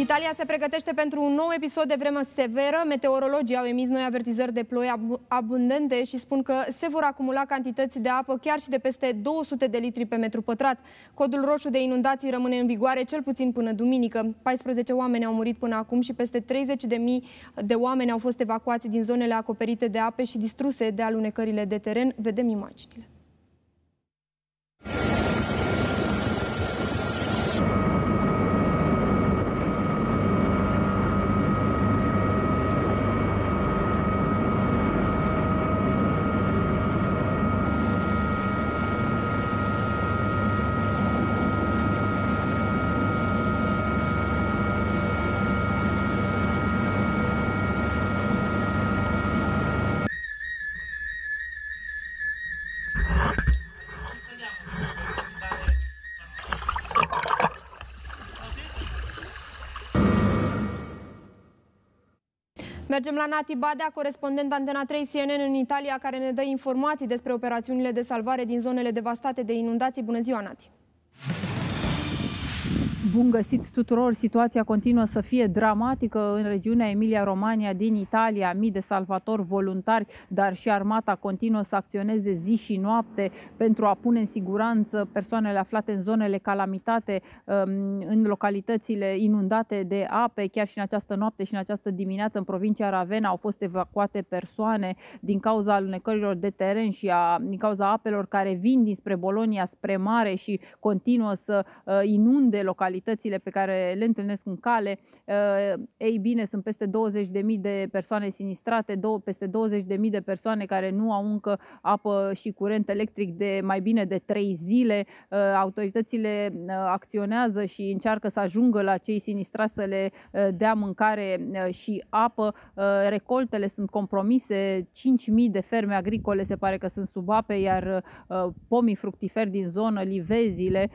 Italia se pregătește pentru un nou episod de vreme severă. Meteorologii au emis noi avertizări de ploi abundente și spun că se vor acumula cantități de apă chiar și de peste 200 de litri pe metru pătrat. Codul roșu de inundații rămâne în vigoare cel puțin până duminică. 14 oameni au murit până acum și peste 30.000 de oameni au fost evacuați din zonele acoperite de ape și distruse de alunecările de teren. Vedem imaginile. Mergem la Nati Badea, corespondent Antena 3 CNN în Italia, care ne dă informații despre operațiunile de salvare din zonele devastate de inundații. Bună ziua, Nati! Bun găsit tuturor! Situația continuă să fie dramatică în regiunea Emilia-Romagna din Italia. Mii de salvatori voluntari, dar și armata continuă să acționeze zi și noapte pentru a pune în siguranță persoanele aflate în zonele calamitate, în localitățile inundate de ape. Chiar și în această noapte și în această dimineață în provincia Ravenna au fost evacuate persoane din cauza alunecărilor de teren și din cauza apelor care vin dinspre Bologna spre mare și continuă să inunde localitățile pe care le întâlnesc în cale. Ei bine, sunt peste 20.000 de persoane sinistrate, peste 20.000 de persoane care nu au încă apă și curent electric de mai bine de 3 zile. Autoritățile acționează și încearcă să ajungă la cei sinistrați să le dea mâncare și apă. Recoltele sunt compromise, 5.000 de ferme agricole se pare că sunt sub ape, iar pomii fructiferi din zonă, livezile,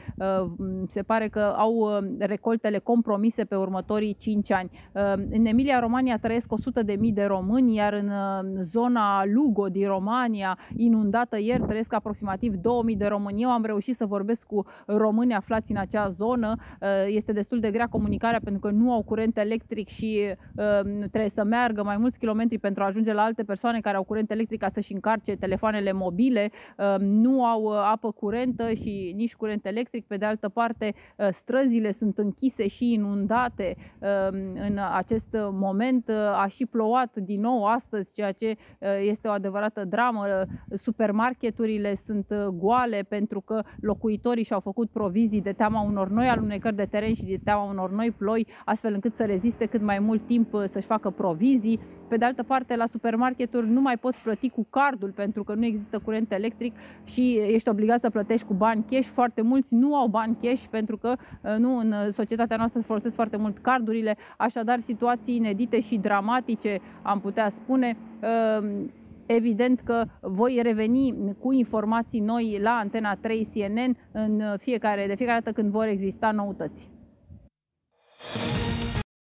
se pare că au recoltele compromise pe următorii 5 ani. În Emilia-Romagna trăiesc 100.000 de români, iar în zona Lugo din România, inundată ieri, trăiesc aproximativ 2.000 de români. Eu am reușit să vorbesc cu români aflați în acea zonă. Este destul de grea comunicarea pentru că nu au curent electric și trebuie să meargă mai mulți kilometri pentru a ajunge la alte persoane care au curent electric ca să-și încarce telefoanele mobile. Nu au apă curentă și nici curent electric. Pe de altă parte, străzile sunt închise și inundate în acest moment. A și plouat din nou astăzi, ceea ce este o adevărată dramă. Supermarketurile sunt goale pentru că locuitorii și-au făcut provizii de teama unor noi alunecări de teren și de teama unor noi ploi, astfel încât să reziste cât mai mult timp să-și facă provizii. Pe de altă parte, la supermarketuri nu mai poți plăti cu cardul pentru că nu există curent electric și ești obligat să plătești cu bani cash. Foarte mulți nu au bani cash pentru că în societatea noastră se folosesc foarte mult cardurile, așadar situații inedite și dramatice, am putea spune. Evident că voi reveni cu informații noi la Antena 3 CNN de fiecare dată când vor exista noutăți.